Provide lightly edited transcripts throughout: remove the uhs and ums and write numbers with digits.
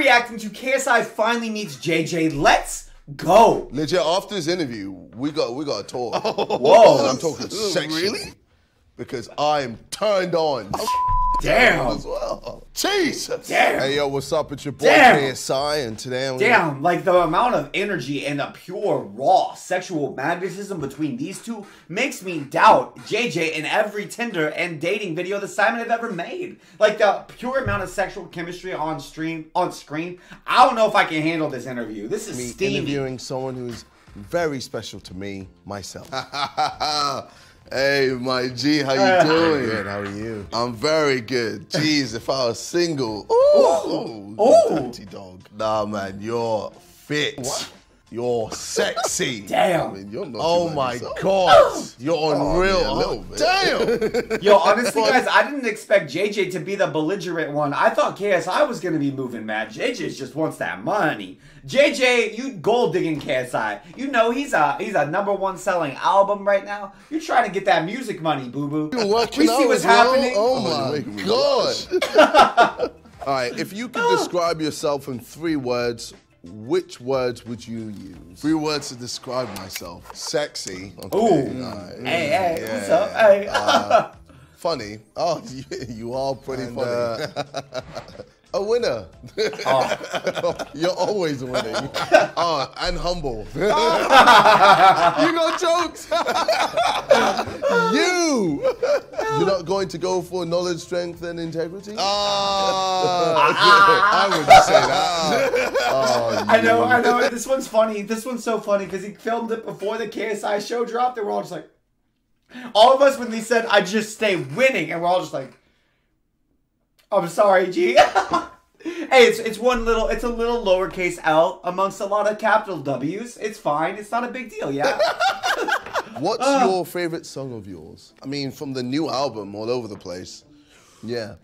reacting to KSI finally meets JJ. Let's go. Legit, after this interview, we got a talk. Oh, whoa. And I'm talking sexually. Really? Because I am turned on. Damn. As well. Jesus. Damn. Hey, yo, what's up? It's your boy KSI, and today I'm... Damn, like the amount of energy and a pure, raw sexual magnetism between these two makes me doubt JJ in every Tinder and dating video that Simon have ever made. Like the pure amount of sexual chemistry on screen, I don't know if I can handle this interview. This is steamy. Interviewing someone who's very special to me, myself. Hey, my G, how you doing? Good, how are you? I'm very good. Jeez, if I was single. Ooh, ooh, ooh. Dirty dog. Nah, man, you're fit. What? You're sexy. Damn. I mean, you're not oh my God. You're unreal. Oh, yeah, damn. Yo, honestly, guys, I didn't expect JJ to be the belligerent one. I thought KSI was going to be moving mad. JJ just wants that money. JJ, you gold digging KSI. You know he's a #1 selling album right now. You're trying to get that music money, boo-boo. We see what's happening. Oh my God. All right, if you could describe yourself in 3 words, which words would you use? 3 words to describe myself. Sexy. Okay. Ooh. Hey, yeah. What's up? Hey. Funny. Oh, you are pretty funny. A winner. Oh. You're always winning. And humble. You got jokes. You're not going to go for knowledge, strength, and integrity? I wouldn't say that. I know. This one's funny. This one's so funny because he filmed it before the KSI show dropped. And we're all just like, all of us when they said, I just stay winning. And we're all just like, I'm sorry, G. Hey, it's a little lowercase L amongst a lot of capital W's. It's fine. It's not a big deal, yeah? What's your favorite song of yours? I mean, from the new album, all over the place. Yeah.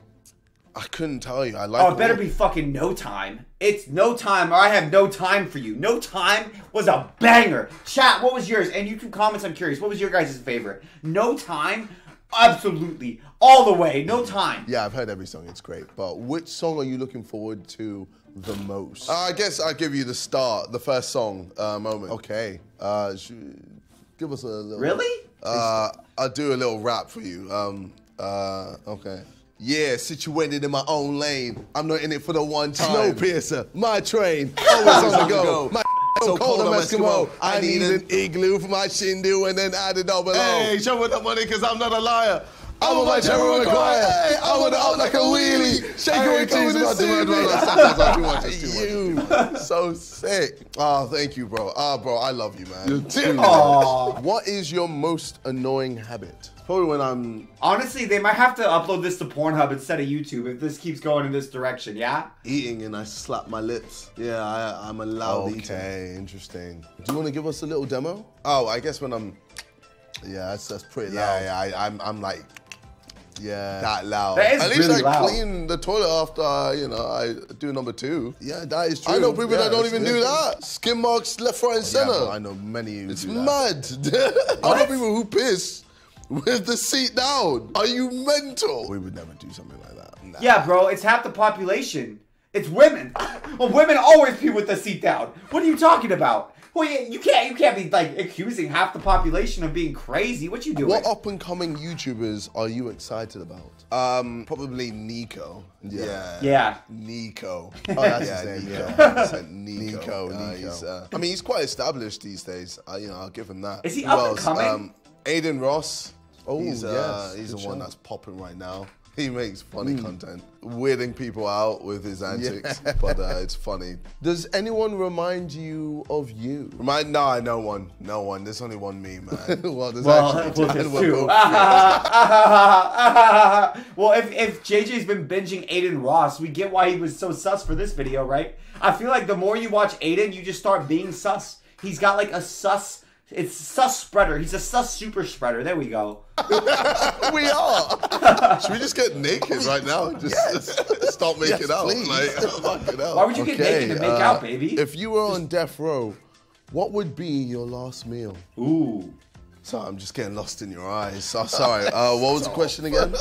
I couldn't tell you. I like it. Oh, it better be fucking No Time. It's No Time or I have no time for you. No Time was a banger. Chat, what was yours? And YouTube comments, I'm curious. What was your guys' favorite? No Time? Absolutely. All the way. No Time. Yeah, I've heard every song. It's great. But which song are you looking forward to the most? I guess I'll give you the start, the first song moment. Okay. Give us a little... Really? I'll do a little rap for you. Okay. Yeah, situated in my own lane. I'm not in it for the one time. Snowpiercer, my train, always on the go. My so cold, I'm Eskimo. I need an igloo for my shindu and then add it all below. Hey, show me the money because I'm not a liar. I want my general choir. Hey, I want to out like a wheelie. Shake away to the sea. You so sick. Oh, thank you, bro. Ah, bro, I love you, man. You too. What is your most annoying habit? Probably when I'm... Honestly, they might have to upload this to Pornhub instead of YouTube if this keeps going in this direction, yeah? Eating and I slap my lips. Yeah, I'm a loud eater. Okay, interesting. Do you want to give us a little demo? Oh, I guess when I'm... Yeah, that's pretty loud. Yeah, I'm like... Yeah. That loud. That is at least really I clean the toilet after, you know, I do #2. Yeah, that is true. I know people that don't even do that. Skin marks left, right, and center. Yeah, I know many who do that. It's mad. I know people who piss with the seat down. Are you mental? We would never do something like that. Nah. Yeah, bro, it's half the population. It's women. Well, women always pee with the seat down. What are you talking about? Well, you can't be like accusing half the population of being crazy. What you doing? What up and coming YouTubers are you excited about? Probably Nico. Yeah. Yeah. Nico. Oh, that's his name. Yeah. Nico. I mean, he's quite established these days. You know, I'll give him that. Is he up and coming? Adin Ross. Oh, he's the one that's popping right now. He makes funny content, weirding people out with his antics, but it's funny. Does anyone remind you of you? Nah, no one. There's only one me, man. Well, there's actually two. Well, if JJ's been binging Adin Ross, we get why he was so sus for this video, right? I feel like the more you watch Adin, you just start being sus. He's got like a sus... It's sus spreader. He's a sus super spreader. There we go. We are. Should we just get naked right now? Just stop making out. Like, why would you get naked to make out, baby? If you were on death row, what would be your last meal? Ooh. Sorry, I'm just getting lost in your eyes. Sorry. What was the question again?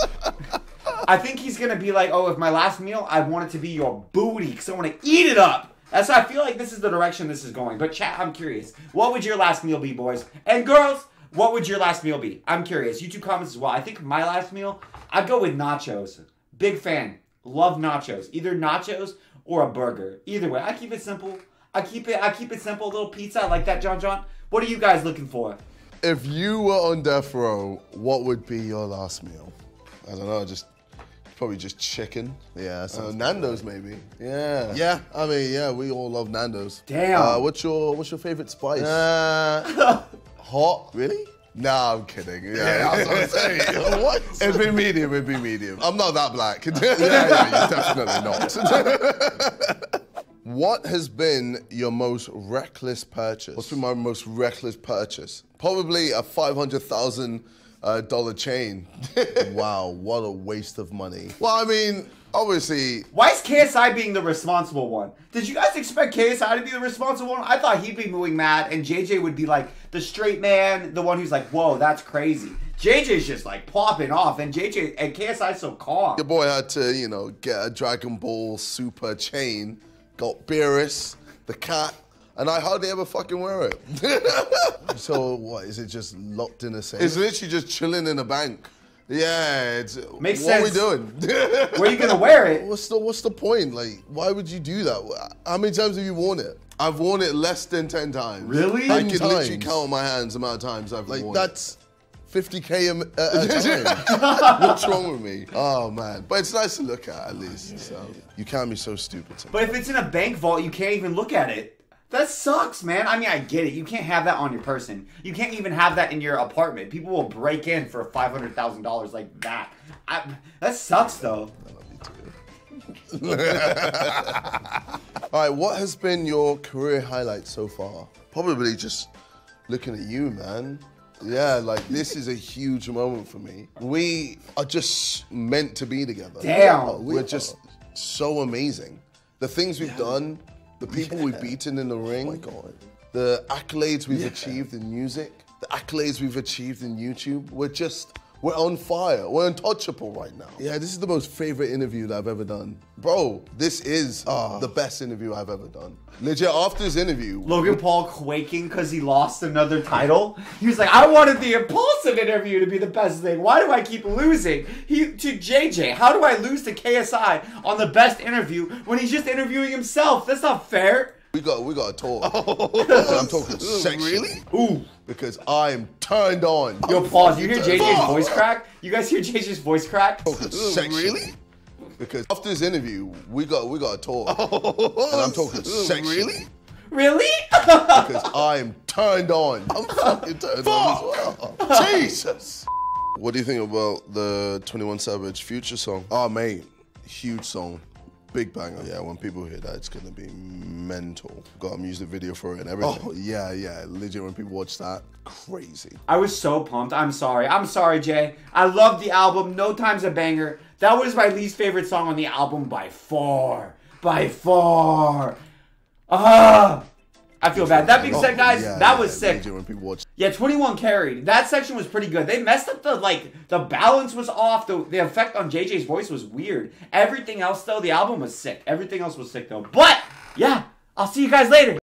I think he's going to be like, oh, if my last meal, I want it to be your booty because I want to eat it up. That's why I feel like this is the direction this is going. But chat, I'm curious. What would your last meal be, boys? And girls, what would your last meal be? I'm curious. YouTube comments as well. I think my last meal, I'd go with nachos. Big fan. Love nachos. Either nachos or a burger. Either way. I keep it simple. I keep it simple. A little pizza. I like that, John John. What are you guys looking for? If you were on death row, what would be your last meal? I don't know, just... probably just chicken. Yeah. Nando's maybe. Yeah. Yeah. I mean, yeah, we all love Nando's. Damn. What's your favorite spice? Hot. Really? Nah, I'm kidding. Yeah, I was gonna say. What? It'd be medium. It'd be medium. I'm not that black. Yeah, definitely not. What has been your most reckless purchase? What's been my most reckless purchase? Probably a $500,000 chain. Wow, what a waste of money. Well, I mean, obviously... why is KSI being the responsible one? Did you guys expect KSI to be the responsible one? I thought he'd be moving mad and JJ would be like the straight man, the one who's like, whoa, that's crazy. JJ's just like popping off and KSI's so calm. Your boy had to, you know, get a Dragon Ball Super chain, got Beerus, the cat, and I hardly ever fucking wear it. So what, is it just locked in a safe? It's literally just chilling in a bank. Yeah, it's, makes sense. What are we doing? Where are you gonna wear it? What's the point? Like, why would you do that? How many times have you worn it? I've worn it less than 10 times. Really? I can literally count on my hands the amount of times I've worn it. Like, that's 50K a time. What's wrong with me? Oh man, but it's nice to look at least. Yeah, so. Yeah. You can't be so stupid. But if it's in a bank vault, you can't even look at it. That sucks, man. I mean, I get it. You can't have that on your person. You can't even have that in your apartment. People will break in for $500,000 like that. That sucks, though. I love you too. All right, what has been your career highlight so far? Probably just looking at you, man. Yeah, like, this is a huge moment for me. We are just meant to be together. Damn. We're just so amazing. The things we've done... the people we've beaten in the ring, oh my God. The accolades we've achieved in music, the accolades we've achieved in YouTube, we're on fire. We're untouchable right now. Yeah, this is the most favorite interview that I've ever done. Bro, this is the best interview I've ever done. Legit, after this interview... Logan Paul quaking because he lost another title. He was like, I wanted the Impulsive interview to be the best thing. Why do I keep losing to JJ? How do I lose to KSI on the best interview when he's just interviewing himself? That's not fair. We got to talk. Oh. I'm talking sexually. Really? Ooh. Because I am turned on. Yo, pause. You hear JJ's voice crack? You guys hear JJ's voice crack? Oh, sexually. Really? Because after this interview, we got to talk. Oh. And I'm talking sexually. Really? Really? Because I am turned on. I'm fucking turned on as well. Jesus. What do you think about the 21 Savage Future song? Oh, mate. Huge song. Big banger. Yeah, when people hear that, it's gonna be mental. Got a music video for it and everything. Oh, yeah, yeah. Legit, when people watch that, crazy. I was so pumped. I'm sorry. I'm sorry, Jay. I love the album. No Time's a banger. That was my least favorite song on the album by far. By far. I feel bad. That being said, guys, that was sick. When people watch. Yeah, 21 carried. That section was pretty good. They messed up the balance was off. The effect on JJ's voice was weird. Everything else, though, the album was sick. Everything else was sick, though. But, yeah, I'll see you guys later.